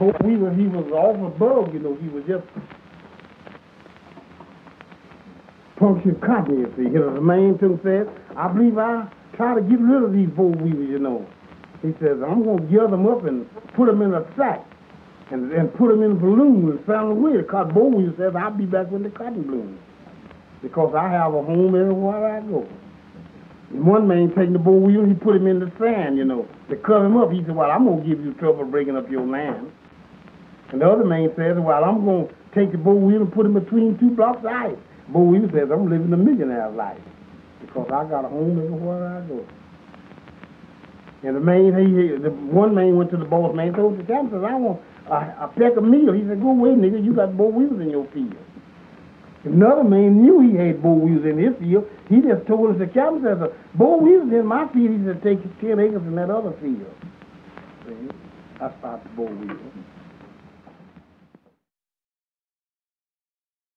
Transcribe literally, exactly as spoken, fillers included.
We were, he was awful bug, you know, he was just punctured copy, you see. You know, the man too said, I believe I try to get rid of these four weavers, you know. He says, I'm going to gather them up and put them in a sack and, and put them in a balloon and sound away. Cotton Bowl Weaver says, I'll be back with the cotton balloon because I have a home everywhere I go. And one man taking the bowl weaver, he put him in the sand, you know, to cut him up. He said, well, I'm going to give you trouble breaking up your land. And the other man says, well, I'm going to take the bowl weaver and put him between two blocks of ice. Bowl weaver says, I'm living a millionaire's life because I got a home everywhere I go. And the man, he, the one man went to the boss man, told the captain, says, I want a, a peck of meal. He said, go away, nigga, you got bowl weavers in your field. Another man knew he had boll weavers in his field. He just told us, the captain says, boll weavers in my field. He said, take ten acres from that other field. See? I stopped the boll weavers.